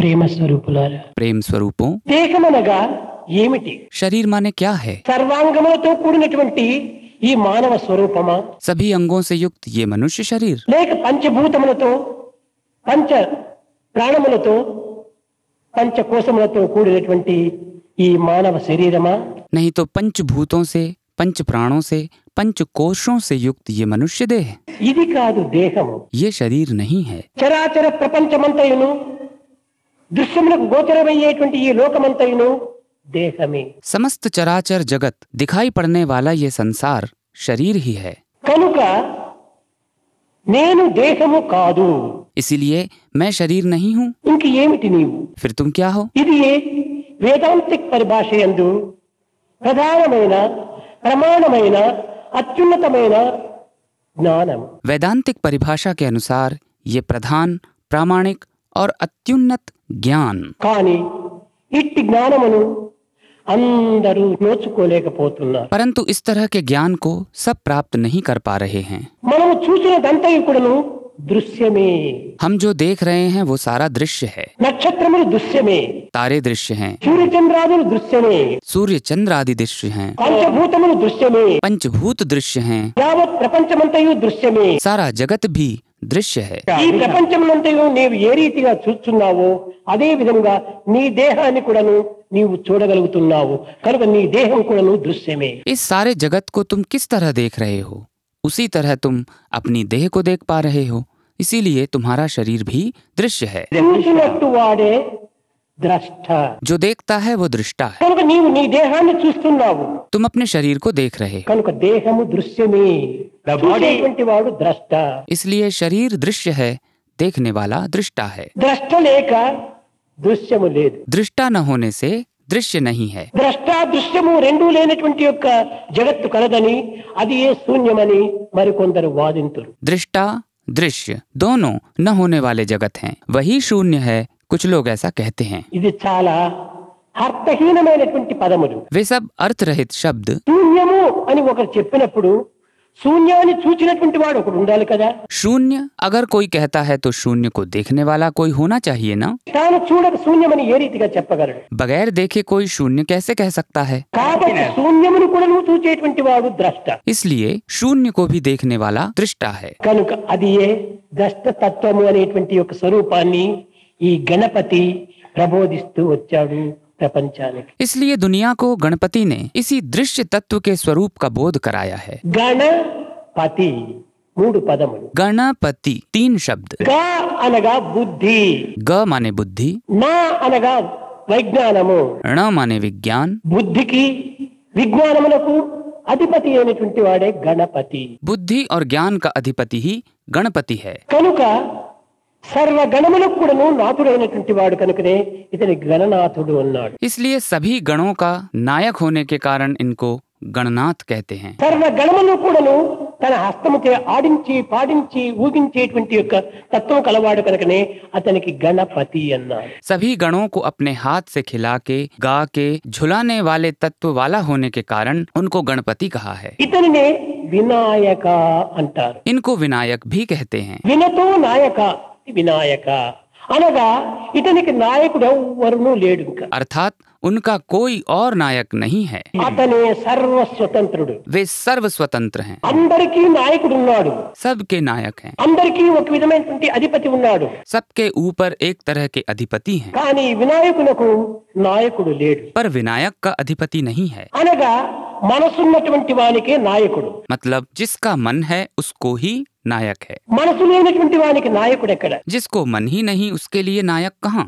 ప్రేమ స్వరూపులార ప్రేమ స్వరూపం దేహమనగా ఏమిటి శరీరం అనే क्या है సర్వాంగములతో కూడినటువంటి ఈ మానవ స్వరూపమా सभी अंगों से युक्त ये मनुष्य शरीर లేక పంచభూతములతో పంచ ప్రాణములతో పంచకోశములతో కూడినటువంటి ఈ మానవ శరీరమా नहीं तो పంచభూతों से पंच प्राणों से पंच कोशों से युक्त ये मनुष्य देह ఇది కాదు దేహము ये शरीर नहीं है చరాచర ప్రపంచమంతయును दृश्यमुలకు గోచరమయ్యేటువంటి ఈ లోకమంతయును దేహమే समस्त चराचर जगत दिखाई पड़ने वाला ये संसार शरीर ही है కనుక నేను దేహము కాదు इसीलिए मैं शरीर नहीं हूँ ఇంక ఏమిటి నీవు फिर तुम क्या हो ఇది వేదాంతిక పరిభాషయందు ప్రధానమైన प्रमाणమైన అత్యున్నతమైన జ్ఞానం वैदांतिक परिभाषा के अनुसार ये प्रधान प्रामाणिक और अत्युन्नत ज्ञान కానీ ఇట్టి జ్ఞానమును అందరూ నోచుకోలేకపోతున్నారు परंतु इस तरह के ज्ञान को सब प्राप्त नहीं कर पा रहे हैं మనము చూసినదంతయు కూడాను दृश्यमे हम जो देख रहे हैं वो सारा दृश्य है नक्षत्रमुलु दृश्यमे तारे दृश्य हैं सूर्यचंद्रादि दृश्यमे सूर्यचंद्रादि दृश्य हैं पंचभूतमुलु दृश्यमे पंचभूत दृश्य हैं यावत् प्रपंचमंतयु दृश्यमे सारा जगत भी दृश्य है ई प्रपंचमंतयु नीवु ए रीतिगा चूस्तुन्नावो अदे विधंगा नी देहानि कूडानु नीवु चूडगलुगुतुन्नावु कनुक नी देहं कूडानु दृश्यमे इस सारे जगत को तुम किस तरह देख रहे हो उसी तरह तुम अपनी देह को देख पा रहे हो इसीलिए तुम्हारा शरीर भी दृश्य है जो देखता है वो दृष्टा है तुम अपने शरीर को देख रहे हो इसलिए शरीर दृश्य है देखने वाला दृष्टा है दृष्टा न होने से दृश्य नहीं है दृष्टा दृश्यमु रेंडू लेनटुवंटि योक्क जगत्तु कलदनि अदि ये शून्यमनि मरिकोंदरु वादिंतुरु दृष्टा दृश्य दोनों न होने वाले जगत हैं वही शून्य है कुछ लोग ऐसा कहते हैं इदि चाला अर्थहीनमैनटुवंटि पदमुलु वे सब अर्थ रहित शब्द शून्यमु अनि ओकरु चेप्पिनप्पुडु शून्यानि चूचिनटुवंटि वाडु ओकरु उंडालि कदा शून्य अगर कोई कहता है तो शून्य को देखने वाला कोई होना चाहिए ना तानु चूडक शून्यमनि ए रीतिगा चेप्पगलडु बगैर देखे कोई शून्य कैसे कह सकता है काबट्टि शून्यमुनु कूडनु चूचेटुवंटि वाडु द्रष्टा इसलिए शून्य को भी देखने वाला दृष्टा है कनुक अदि ए द्रष्ट तत्वमु अनेटुवंटि योक्क स्वरूपानि ई गणपति प्रबोधिस्तू वच्चाडु प्रपंचानिकि इसलिए दुनिया को गणपति ने इसी दृश्य तत्व के स्वरूप का बोध कराया है गणपति मूडु पदमुलु गणपति तीन शब्द ग अनगा बुद्धि ग माने बुद्धि न अनगा वैज्ञानमु ण माने विज्ञान बुद्धि की विज्ञानमुनकु अधिपति अनेटुवंटि वाडे गणपति बुद्धि और ज्ञान का अधिपति ही गणपति है कनुक सर्व गणमुलकु कूडनु नाथुडैनटुवंटि वाडु कनुकने इतने गणनाथुडु अन्नाडु इसलिए सभी गणों का नायक होने के कारण इनको गणनाथ कहते हैं सर्व गणमुलकु कूडनु तन हस्तमुचे आडिंची पाडिंची ऊगिंचेटुवंटि योक्क तत्वं कलवाडु कनुकने अतनिकि गणपति अन्नाडु सभी गणों को अपने हाथ से खिला के गा के झुलाने वाले तत्व वाला होने के कारण उनको गणपति कहा है इतने विनायका अंटारु इनको विनायक भी कहते हैं विनतो नायका विनायका అనగా ఇతనికి నాయకుడు ఎవ్వరును లేడు अर्थात उनका कोई और नायक नहीं है అతనే సర్వ స్వతంత్రుడు वे सर्व स्वतंत्र हैं అందరికీ నాయకుడు ఉన్నాడు सबके नायक हैं అందరికీ ఒక విధమైనటువంటి అధిపతి ఉన్నాడు सबके ऊपर एक तरह के अधिपति हैं కానీ వినాయకునకు నాయకుడు లేడు पर विनायक का अधिपति नहीं है అనగా మనసున్నటువంటి వానికే నాయకుడు मतलब जिसका मन है उसको ही नायक है मनसु लेनटुवंटि वानिकि नायकुडु एक्कड जिसको मन ही नहीं उसके लिए नायक कहां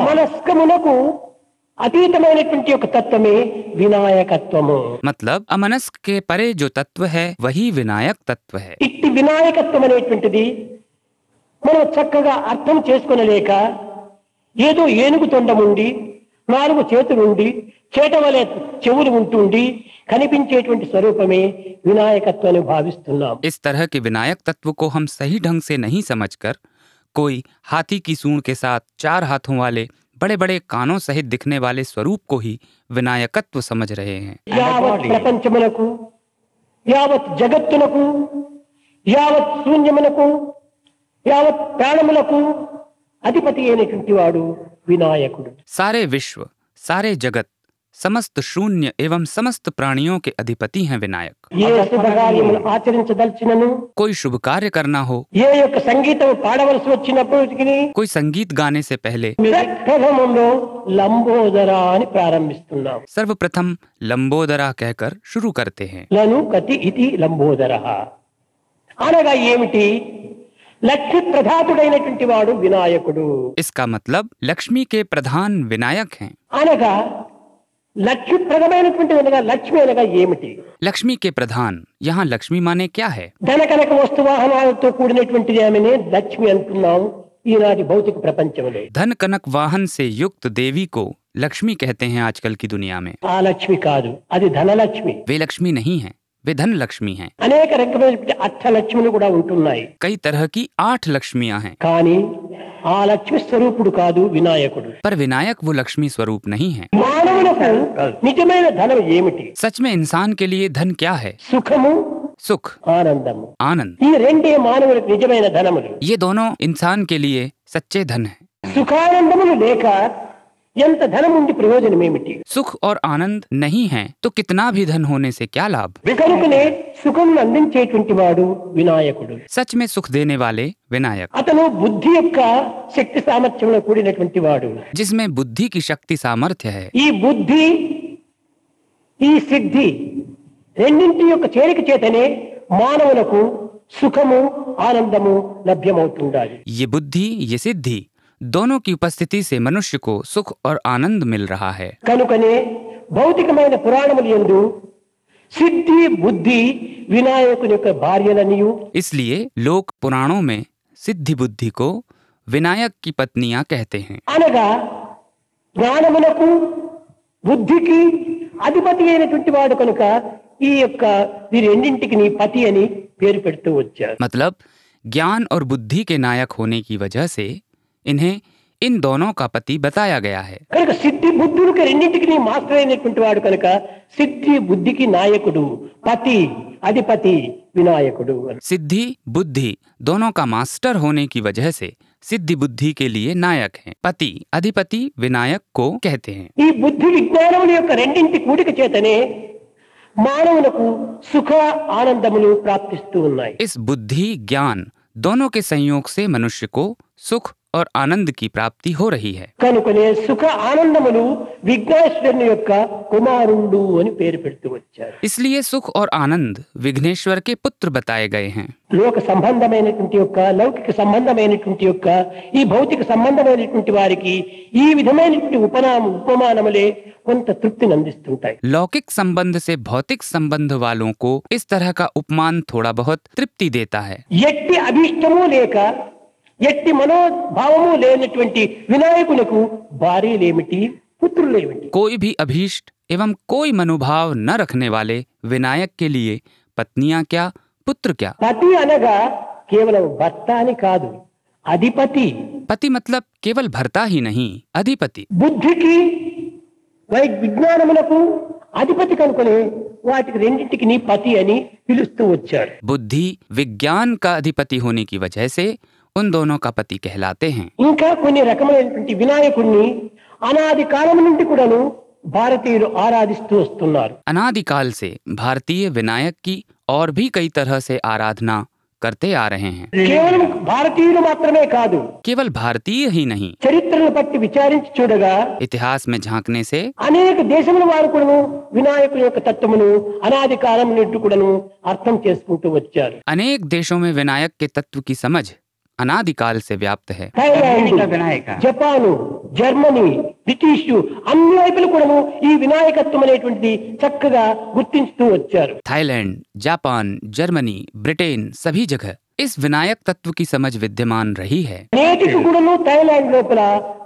अमनस्कमुनकु अतीतमैनटुवंटि ओक तत्वमे विनायकत्वमु मतलब अमनस्क के परे जो तत्व है वही विनायक तत्व है इट्टि विनायकत्वम अनेटुवंटिदि मनं चक्कगा अर्थं चेसुकोनलेक एदो ఏనుగు తొండముండి నాలుగు చేతులుండి చేటవలే చెవులు ఉంటుండి కనిపించేటువంటి స్వరూపమే వినాయకత్వాన్ని భావిస్తున్నాం इस तरह के विनायक तत्व को हम सही ढंग से नहीं समझकर कोई हाथी की सूंड के साथ चार हाथों वाले बड़े बड़े कानों सहित दिखने वाले स्वरूप को ही विनायकत्व समझ रहे हैं यावत् ప్రపంచమునకు यावत् జగత్తునకు यावत् శూన్యమునకు यावत् ప్రాణములకు అధిపతి అయినటువంటి వాడు వినాయకుడు। सारे विश्व, सारे जगत, समस्त शून्य एवं समस्त प्राणियों के अधिपति हैं विनायक। ये शुभ कार्य आचरिंचदल्चिननु, कोई शुभ कार्य करना हो, ये एक संगीत पाडवलसि वच्चिनप्पुडु, कोई संगीत गाने से पहले लंबोदरा अनि प्रारंभिस्तुन्नाम, सर्वप्रथम लंबोदरा कहकर शुरू करते हैं। लनु कति इति लंबोदरः అనగా ఏమిటి? लक्ष्मी ప్రధాతుడైనటువంటి వాడు వినాయకుడు। इसका मतलब लक्ष्मी के प्रधान विनायक हैं। అనగా लक्ष्मी ప్రధానమైనటువంటి అనగా లక్ష్మి అనగా ఏమిటి? लक्ष्मी के प्रधान, यहाँ लक्ष्मी माने क्या है? ధన కనక వస్తు వాహనాలతో కూడినటువంటి ఆమెనే లక్ష్మి అంటున్నాం ఈనాటి భౌతిక ప్రపంచంలో। ధన కనక వాహన से युक्त देवी को लक्ष्मी कहते हैं आजकल की दुनिया में। ఆ లక్ష్మి కాదు, అది ధన లక్ష్మి। वे लक्ष्मी नहीं है, वे धन लक्ष्मी है। अनेक रंग में अठ लक्ष्मी उंटुन्नाई, कई तरह की 8 लक्ष्मियाँ हैं। कानी आ लक्ष्मी स्वरूपुडु कादु विनायकुडु, पर विनायक वो लक्ष्मी स्वरूप नहीं है। मानवुलकु निजमैन धनम एमिटि? सच में इंसान के लिए धन क्या है? सुखमु, सुख, आनंदमु, आनंद। ई रेंडे मानवुलकु निजमैन धनमुलु। ये दोनों इंसान के लिए सच्चे धन है। सुखानंदमुलु लेक ఎంత ధనం ఉండి ప్రయోజనం ఏమిటి? సుఖ और आनंद नहीं है तो कितना भी धन होने से क्या लाभ? వికరుకునే సుఖం అందించేటువంటి వాడు వినాయకుడు। सच में सुख देने वाले विनायक। అతను బుద్ధి యొక్క శక్తి సామర్థ్యంలో కూడినటువంటి వాడు। जिसमें बुद्धि की शक्ति सामर्थ्य है। ఈ బుద్ధి ఈ సిద్ధి రెండింటి యొక్క చేరిక చేతనే మానవులకు సుఖము ఆనందము లభ్యమవుతుండాలి। ये बुद्धि ये सिद्धि दोनों की उपस्थिति से मनुष्य को सुख और आनंद मिल रहा है। कनुकने भौतिकमैन पुराणमुलयंदु सिद्धि बुद्धि विनायकुनि योक्क भार्यलनियु, इसलिए लोग पुराणों में सिद्धि बुद्धि को विनायक की पत्नियां कहते हैं। అనగా జ్ఞానమునకు బుద్ధికి అధిపతి అయినటువంటి వాడు కనుక ఈ యొక్క ఈ రెండింటికి పతి అని పేరు పెడుతూ వచ్చారు। मतलब ज्ञान और बुद्धि के नायक होने की वजह से इन्हें इन दोनों का पति बताया गया है। सिद्धि बुद्धि के రెండింటికి మాస్టర్ అయినటువంటి వాడు కనుక సిద్ధి బుద్ధికి నాయకుడు, పతి, అధిపతి వినాయకుడు। सिद्धि बुद्धि दोनों का मास्टर होने की वजह से सिद्धि बुद्धि के लिए नायक है, पति अधिपति विनायक को कहते हैं। ఈ బుద్ధి విజ్ఞానముల యొక్క రెండింటి కూడిక చేతనే మానవులకు సుఖ ఆనందములు ప్రాప్తిస్తూ ఉన్నాయి। इस बुद्धि ज्ञान दोनों के संयोग से मनुष्य को सुख और आनंद की प्राप्ति हो रही है। कनुकने सुख आनंदमुलु विघ्नेश्वरुनि योक्क कुमारुंडु अनि पेरु पेट्टु वच्चारु, इसलिए सुख और आनंद विघ्नेश्वर के पुत्र बताए गए हैं। लोक संबंधमैनटुवंटि योक्क लौकिक संबंधमैनटुवंटि योक्क ई भौतिक संबंधमैनटुवंटि वारिकि ई विधमैनटुवंटि उपमानमुले కొంత తృప్తిని అందిస్తుంటాయి। लौकिक संबंध से भौतिक संबंध वालों को इस तरह का उपमान थोड़ा बहुत तृप्ति देता है। ఎట్టి అభిష్టము లేక ఎట్టి మనోభావము లేనటువంటి వినాయకులకు భార్యలేమిటి, పుత్రులేమిటి? कोई भी अभीष्ट एवं कोई मनोभाव न रखने वाले विनायक के लिए पत्नियां क्या, पुत्र क्या? पति అనగా కేవలం భర్త అని కాదు, అధిపతి। पति मतलब केवल भर्ता ही नहीं, अधिपति। बुद्धि की విజ్ఞానములకు అధిపతి కనుకనే వాటికి రెండింటికి నీ పతి అని పిలుస్తూ వచ్చారు। बुद्धि विज्ञान का अधिपति होने की वजह से उन दोनों का पति कहलाते हैं। ఇంకా కొన్ని రకమైనటువంటి వినాయకుడిని అనాది కాలం నుండి కూడాను భారతీయులు ఆరాధిస్తూ వస్తున్నారు। అనాది కాల్ से भारतीय विनायक की और भी कई तरह से आराधना करते आ रहे हैं। केवल भारतीय मात्रమే కాదు, केवल भारतीय ही नहीं, చరిత్రను పట్టి విచారించి చూడగా इतिहास में झांकने से అనేక దేశముల వారు కూడాను వినాయకుని యొక్క తత్వమును అనాది కాలం నుండి కూడాను అర్థం చేసుకుంటూ వచ్చారు। अनेक देशों में विनायक के तत्व की समझ अनादिकाल से व्याप्त है। विनायक जापान, जर्मनी, ब्रिटिश अन्नी వైపులు కూడాను ఈ వినాయకత్వం అనేటువంటి చక్కగా గుర్తించుతూ వచ్చారు। थाईलैंड, जापान, जर्मनी, ब्रिटेन सभी जगह इस विनायक तत्व की समझ विद्यमान रही है। నేటికి కూడాను థాయిలాండ్ లోపల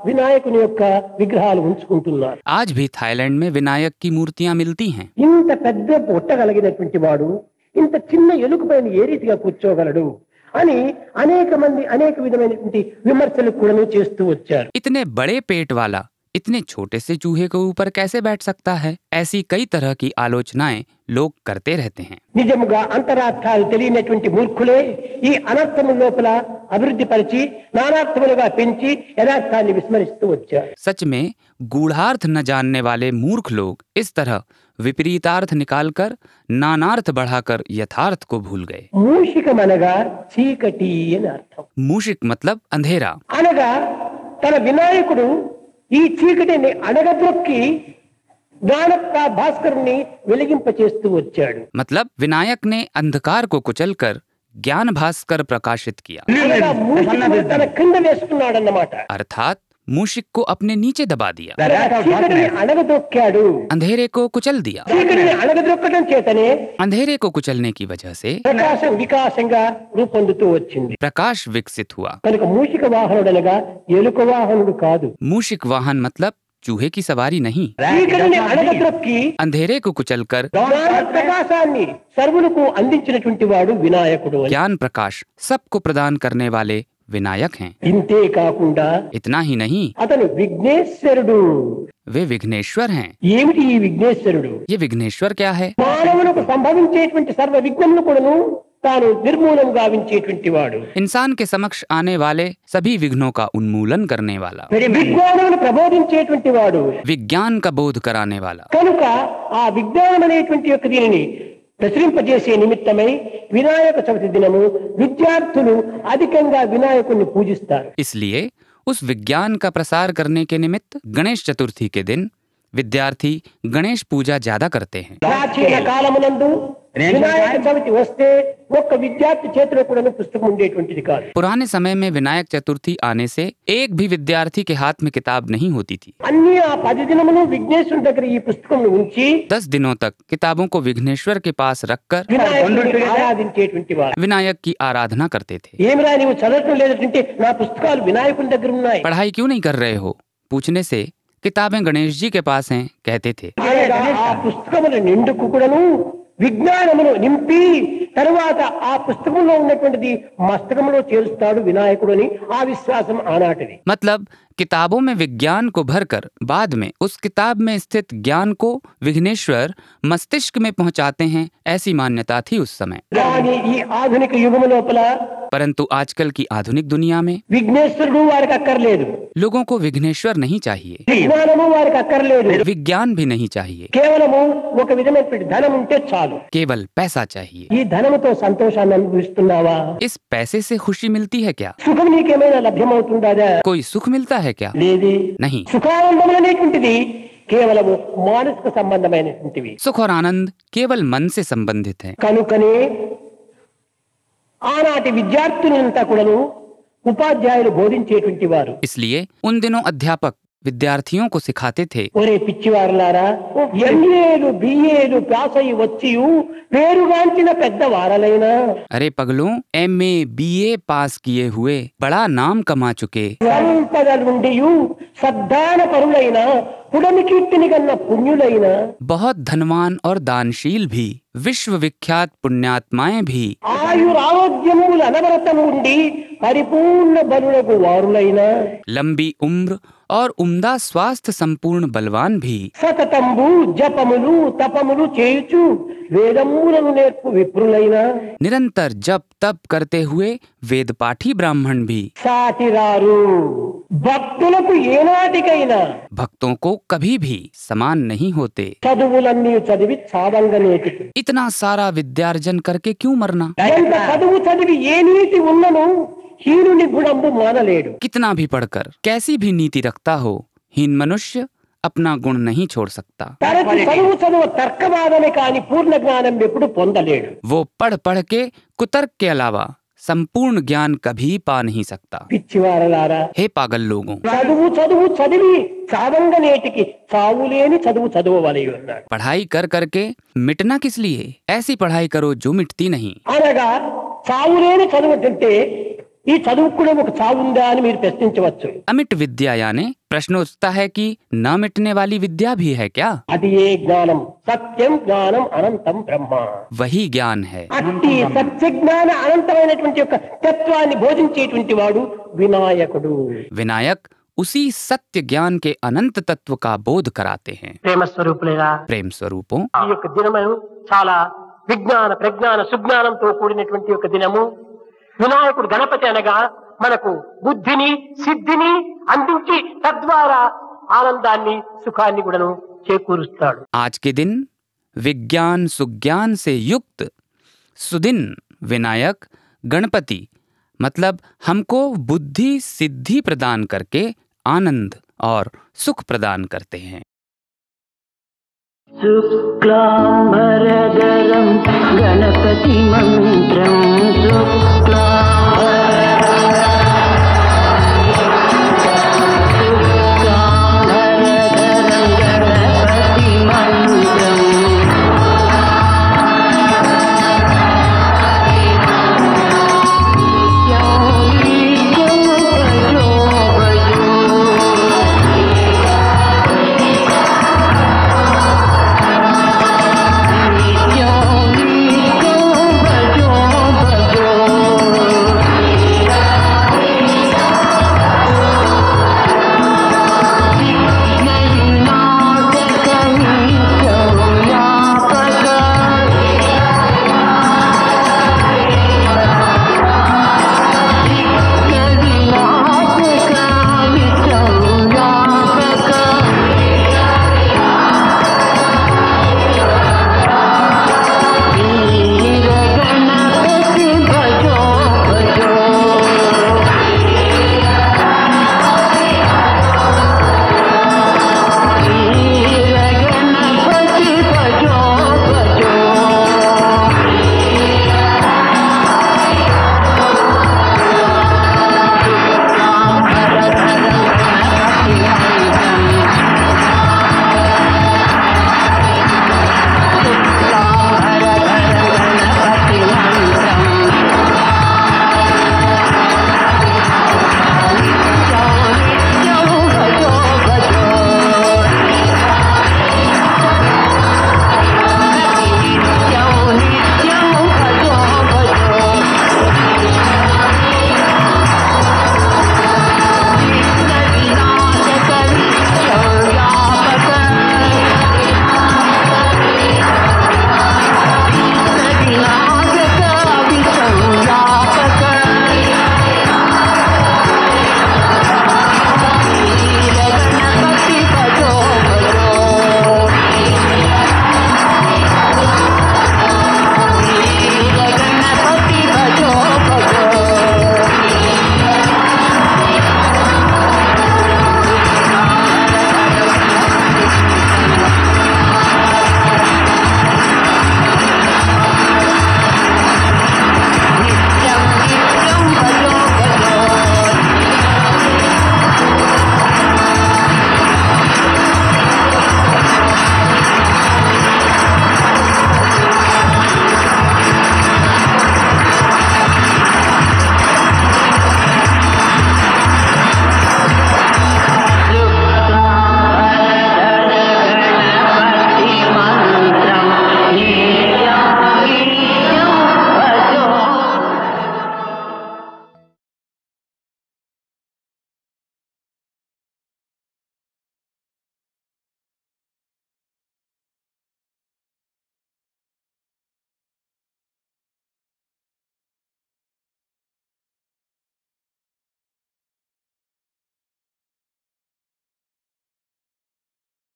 వినాయకుని యొక్క విగ్రహాలు ఉంచుకుంటున్నారు। आज भी थाईलैंड में विनायक की मूर्तियां मिलती हैं। ఇంత పెద్ద పొట్ట కలిగినటువంటి వాడు ఇంత చిన్న ఎలుకపైన ఏ రీతిగా కూర్చోగలడు అని అనేక మంది అనేక విధమైనటువంటి విమర్శలు కూడాను చేస్తూ వచ్చారు। इतने बड़े पेट वाला इतने छोटे से चूहे के ऊपर कैसे बैठ सकता है, ऐसी कई तरह की आलोचनाएं लोग करते रहते हैं। निजमुगा अंतरार्थाल तेलिनेटुंटी मूर्खुले ई अनर्थम लोपल अभिवृद्धि परिचि नानार्थमुलुगा पिंचि यदार्थानि विस्मरिस्तु वच्चा। सच में गूढ़ार्थ न जानने वाले मूर्ख लोग इस तरह विपरीतार्थ निकालकर नानार्थ बढ़ाकर यथार्थ को भूल गए। मूषिक मनगा चीकटीयन अर्थम, मूषिक मतलब अंधेरा। अनगा तन विनायकुडु ई चीकटिनि अडगद्रुक्की ज्ञानप्पा भास्करुनि वेलिगिंपचेस्तू वच्चाडु, मतलब विनायक ने अंधकार को कुचलकर ज्ञान भास्कर प्रकाशित किया। अर्थात मूषिक को अपने नीचे दबा दिया, अंधेरे को कुचल दिया। अंधेरे को कुचलने की वजह से प्रकाश विकसित हुआ। मूषिक वाहन मतलब चूहे की सवारी नहीं। अंधेरे को कुचलकर ज्ञान प्रकाश सबको प्रदान करने वाले विनायक हैं। इतना ही नहीं, वे विघ्नेश्वर हैं। ये विघ्नेश्वर क्या है? इंसान के समक्ष आने वाले सभी विघ्नों का उन्मूलन करने वाला, विज्ञान का बोध कराने वाला। ప్రతిరింపజేసే నిమిత్తమై వినాయక చవితి దినము విద్యార్థులు అధికంగా వినాయకుని పూజిస్తారు। इसलिए उस विज्ञान का प्रसार करने के निमित्त गणेश चतुर्थी के दिन विद्यार्थी गणेश पूजा ज्यादा करते हैं। ప్రాచీన కాలమునందు వినాయక చవితి వస్తే ఒక్క విద్యార్థి చేతిలో కూడా పుస్తకం ఉండేటువంటిది కాదు। पुराने समय में विनायक चतुर्थी आने से एक भी विद्यार्थी के हाथ में किताब नहीं होती थी। अन्य 10 दिनों विघ्नेश्वर దగ్గర ఈ పుస్తకం ఉంచి 10 दिनों तक किताबों को विघ्नेश्वर के पास रखकर विनायक की आराधना करते थे। पढ़ाई क्यों नहीं कर रहे हो पूछने से किताबें गणेश जी के पास हैं कहते थे। విజ్ఞానమును నింపి తర్వాత ఆ పుస్తకంలో ఉన్నటువంటిది మస్తకములో చేర్చుతాడు వినాయకుడిని, ఆ విశ్వాసం ఆనాటిది। मतलब किताबों में विज्ञान को भरकर बाद में उस किताब में स्थित ज्ञान को विघ्नेश्वर मस्तिष्क में पहुंचाते हैं, ऐसी मान्यता थी उस समय। आधुनिक युग में परंतु आजकल की आधुनिक दुनिया में विघ्नेश्वर वारिका कर ले, लोगों को विघ्नेश्वर नहीं चाहिए, वारिका कर ले, विज्ञान भी नहीं चाहिए, केवल पैसा चाहिए। धनम तो संतोषा, इस पैसे से खुशी मिलती है क्या? लभ्य कोई सुख मिलता है क्या? नहीं, केवल मानसिक संबंध, सुख और आनंद केवल मन से संबंधित है। आनाटी विद्यार्थिनुलंता कूडनु उपाध्यायुलु बोधिंचेटुवंटि वारु। इसलिए उन दिनों अध्यापक विद्यार्थियों को सिखाते थे, ओरे पिच्चिवारुलारा एम्मेलु बीएलु पासई वच्चियु पेरुगांचिन पेद्दवारलैना, अरे पगलों एमए बीए पास किए हुए बड़ा नाम कमा चुके, संपदलुंडियु सद्दानपरुलैना पुण्यकीर्तिनि कन्न पुण्युलैना, बहुत धनवान और दानशील भी, विश्व विख्यात पुण्यात्माएं भी, आयुरारोग्यमुल अनवरतमुंडि परिपूर्ण बलुलगु वारुलैना, लंबी उम्र और उम्दा स्वास्थ्य संपूर्ण बलवान भी, सततंबु जपमुलु तपमुलु चेयुचु वेदमुलनु नेर्पु विप्रुलैना, निरंतर जप तप करते हुए वेद पाठी ब्राह्मण भी, सातिरारु भक्तुलकु एनाटिकैना, भक्तों को कभी भी समान नहीं होते, चदुवुलन्नी चदिवि सावंगनेटिकि, इतना सारा विद्यार्जन करके क्यों मरना, चदुवु चदिवि ये नीति उन्ननु हीनुनि गुणंबु मानलेडु, कितना भी पढ़कर कैसी भी नीति रखता हो हीन मनुष्य अपना गुण नहीं छोड़ सकता। पूर्ण ज्ञानम एप्पुडु पोंदलेडु, वो पढ़ पढ़ के कुतर्क के अलावा संपूर्ण ज्ञान कभी पा नहीं सकता। पिच्चिवारलारा, हे पागल लोगों, चदुवु चदुवु चदिवि सावंगनेटिकि चावुलेनि चदुवु चदववलेयु, पढ़ाई कर करके मिटना किस लिए, ऐसी पढ़ाई करो जो मिटती नहीं। అనగా చావులేని చదువుతుంటే ఈ చదువుకు కూడా ఒక చావు ఉందా అని మీరు ప్రశ్నించవచ్చు। अमिट विद्या यानी प्रश्न उठता है कि न मिटने वाली विद्या भी है क्या? अति ज्ञानम सत्यम ज्ञानम अनंतम ब्रह्म, वही ज्ञान है। अति सत्य ज्ञान अनंतमैनटुवंटि तत्वानि बोधिंचेटुवंटि वाडु विनायकुडु, विनायक उसी सत्य ज्ञान के अनंत तत्व का बोध कराते हैं। प्रेम स्वरूप लेगा, प्रेम स्वरूपों चाला विज्ञान प्रज्ञान सुज्ञान तो कूड़ने दिनमु विनायकुडु गणपति अनगा मनकु बुद्धिनी सिद्धिनी अंदिंची तद्वारा आनंदान्नी सुखान्नी गुडनु चेकूरुस्ताडु। आज के दिन विज्ञान सुज्ञान से युक्त सुदिन विनायक गणपति मतलब हमको बुद्धि सिद्धि प्रदान करके आनंद और सुख प्रदान करते हैं। शुक्लां भरदरं गणपतिमन्त्रं शुक्ला